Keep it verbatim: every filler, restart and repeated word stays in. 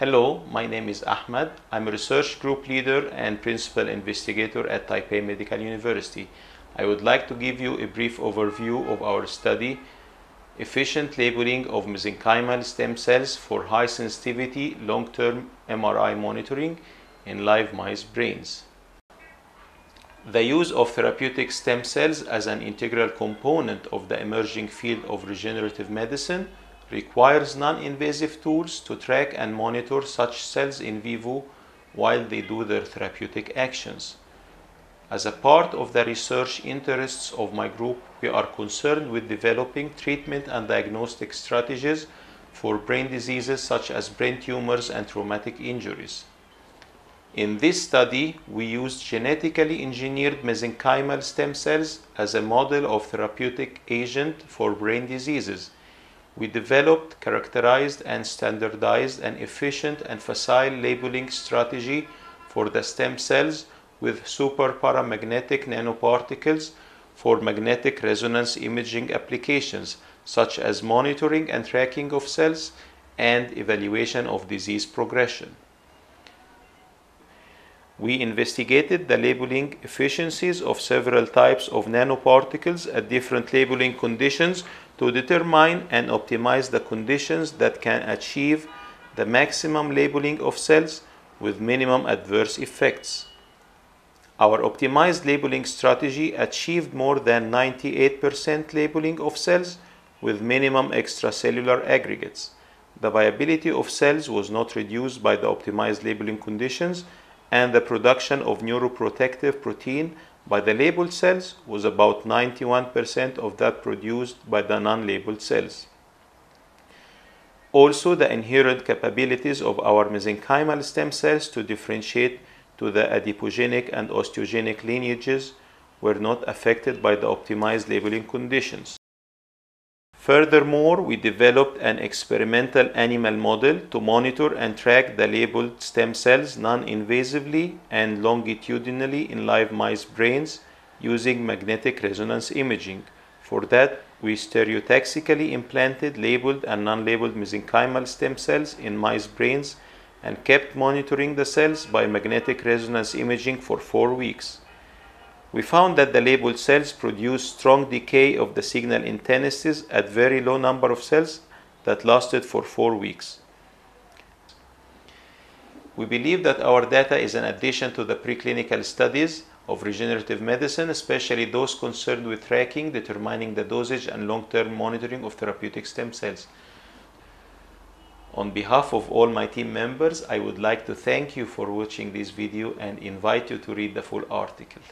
Hello, my name is Ahmad. I'm a research group leader and principal investigator at Taipei Medical University. I would like to give you a brief overview of our study, Efficient Labeling of Mesenchymal Stem Cells for High Sensitivity Long-Term M R I Monitoring in Live Mice Brains. The use of therapeutic stem cells as an integral component of the emerging field of regenerative medicine requires non-invasive tools to track and monitor such cells in vivo while they do their therapeutic actions. As a part of the research interests of my group, we are concerned with developing treatment and diagnostic strategies for brain diseases such as brain tumors and traumatic injuries. In this study, we used genetically engineered mesenchymal stem cells as a model of therapeutic agent for brain diseases. We developed, characterized, and standardized an efficient and facile labeling strategy for the stem cells with superparamagnetic nanoparticles for magnetic resonance imaging applications, such as monitoring and tracking of cells and evaluation of disease progression. We investigated the labeling efficiencies of several types of nanoparticles at different labeling conditions to determine and optimize the conditions that can achieve the maximum labeling of cells with minimum adverse effects. Our optimized labeling strategy achieved more than ninety-eight percent labeling of cells with minimum extracellular aggregates. The viability of cells was not reduced by the optimized labeling conditions, and the production of neuroprotective protein by the labeled cells was about ninety-one percent of that produced by the non-labeled cells. Also, the inherent capabilities of our mesenchymal stem cells to differentiate to the adipogenic and osteogenic lineages were not affected by the optimized labeling conditions. Furthermore, we developed an experimental animal model to monitor and track the labeled stem cells non-invasively and longitudinally in live mice brains using magnetic resonance imaging. For that, we stereotaxically implanted labeled and non-labeled mesenchymal stem cells in mice brains and kept monitoring the cells by magnetic resonance imaging for four weeks. We found that the labeled cells produce strong decay of the signal intensities at very low number of cells that lasted for four weeks. We believe that our data is an addition to the preclinical studies of regenerative medicine, especially those concerned with tracking, determining the dosage, and long-term monitoring of therapeutic stem cells. On behalf of all my team members, I would like to thank you for watching this video and invite you to read the full article.